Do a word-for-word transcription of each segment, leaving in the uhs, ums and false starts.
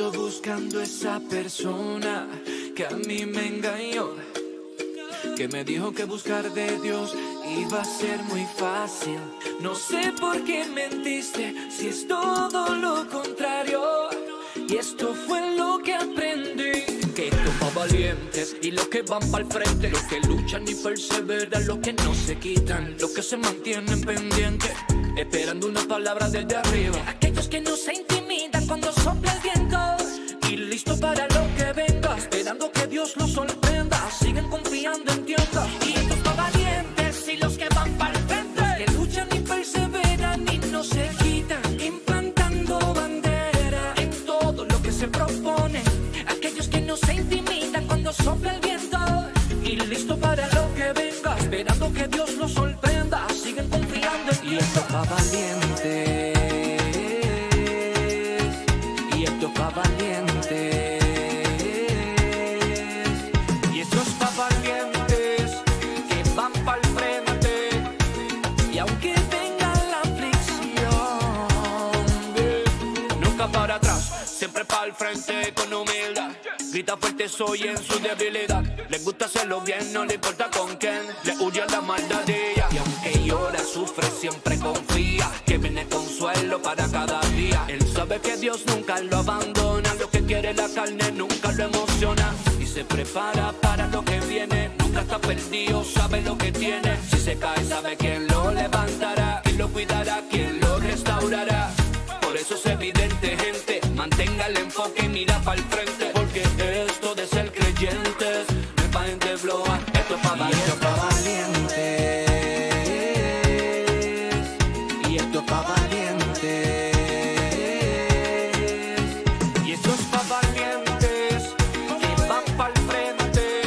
ando buscando esa persona que a mí me engañó, que me dijo que buscar de Dios iba a ser muy fácil. No sé por qué mentiste si es todo lo contrario, y esto fue lo que aprendí. Que estos pa' valientes y los que van pa'l frente, los que luchan y perseveran, los que no se quitan, los que se mantienen pendientes, esperando una palabra desde arriba. Aquellos que no se intimidan cuando sopla el viento y listos para lo que venga, esperando que Dios los sorprenda, siguen confiando en Dios. Y estos pa' valientes y los que van pa'l frente, los que luchan y perseveran y no se quitan, implantando bandera en todo lo que se propone. Aquellos que no se intimidan cuando sopla el viento y listos para lo que venga, esperando que Dios los sorprenda, siguen confiando en Dios. Y estos pa' valientes, y estos pa' valientes, y estos pa' valientes que van pa'l frente. Y aunque venga la aflicción, eh, nunca para atrás, siempre pa'l frente con humildad. Grita fuerte, soy en su debilidad. Les gusta hacerlo bien, no le importa con quién. Le huye a la maldad de ella. Y aunque llora, sufre, siempre confía que viene consuelo para cada día. Él sabe que Dios nunca lo abandona. Lo que quiere la carne nunca lo emociona. Y se prepara para lo que viene. Nunca está perdido, sabe lo que tiene. Si se cae, sabe quién lo levantará. Quién lo cuidará, quién lo restaurará. Por eso es evidente, gente, mantenga el enfoque y mira pa'l frente. Porque esto de ser creyentes no es pa' gente floja, esto es pa' valientes. Y esto es pa' valientes. Y esto es pa' valientes que van pa'l frente.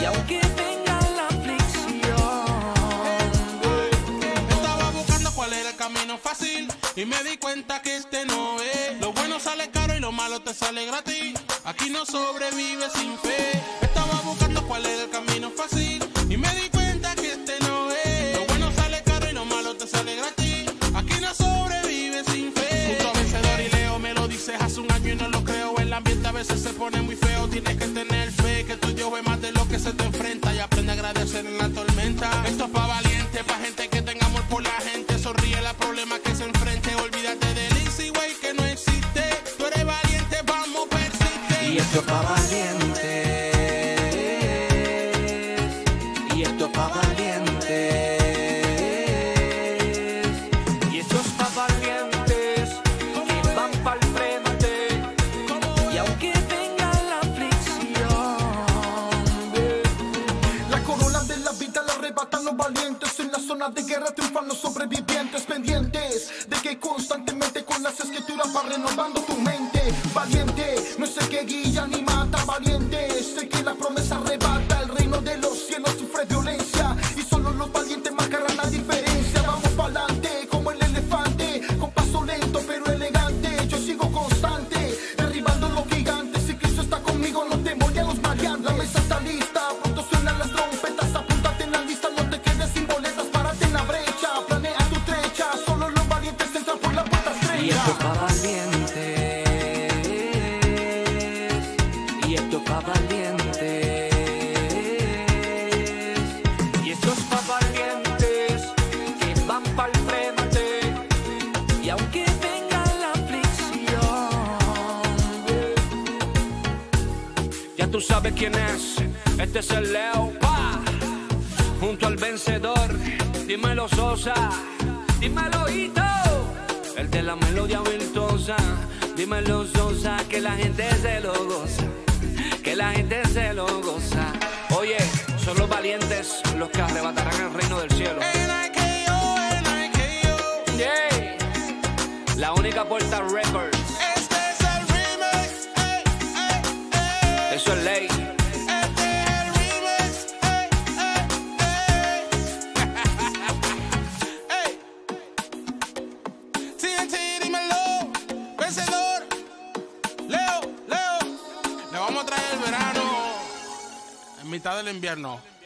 Y aunque venga la aflicción, yo estaba buscando cuál era el camino fácil y me di cuenta que este no es. Lo bueno sale caro y lo malo te sale gratis. Aquí no sobrevive sin fe. Estaba buscando cuál era el camino fácil y me di cuenta que este no es. Lo bueno sale caro y lo malo te sale gratis. Aquí no sobrevive sin fe. Justo vencedor y Leo, me lo dices hace un año y no lo creo. El ambiente a veces se pone muy feo. Tienes que tener fe que tú yo es más de lo que se te enfrenta. Y aprende a agradecer en la tormenta. Esto es pa' valiente, pa' gente que tenga amor por la gente. Sonríe a los problemas que se enfrenta. Y esto pa' valientes, y esto pa' valientes, y estos pa' valientes que van pa'l frente. Y aunque venga la aflicción, la corona de la vida la arrebatan los valientes. En la zona de guerra triunfan los sobrevivientes, pendientes de que constantemente con las escrituras va renovando tu mente. Valiente no es el que guía ni mata, valiente es el que la promesa arrebata. El reino de los cielos sufre violencia y solo los valientes marcarán la diferencia. Vamos pa'lante como el elefante, con paso lento pero elegante. Yo sigo constante, derribando los gigantes. Si Cristo está conmigo, los temores a los mareantes. La mesa está lista, pronto suenan las trompetas. Apúntate en la lista, no te quedes sin boletas. Párate en la brecha, planea tu trecha. Solo los valientes entran por la puerta estrecha. Y esto pa' valiente, y esto es pa' valientes, y estos pa' valientes que van pa'l frente. Y aunque venga la aflicción, ya tú sabes quién es. Este es el Leo, pa, junto al vencedor. Dímelo Sosa, dímelo Ita, el de la melodía virtuosa. Dímelo Sosa, que la gente se lo goza, que la gente se lo goza. Oye, son los valientes los que arrebatarán el reino del cielo. Yeah. La única puerta records. Este es el remix. Hey, hey, hey. Eso es ley. Este es el remix. Hey, hey, hey. Hey. T N T, dímelo. Vencedor. Leo, Leo. Le vamos a traer el verano en mitad del invierno.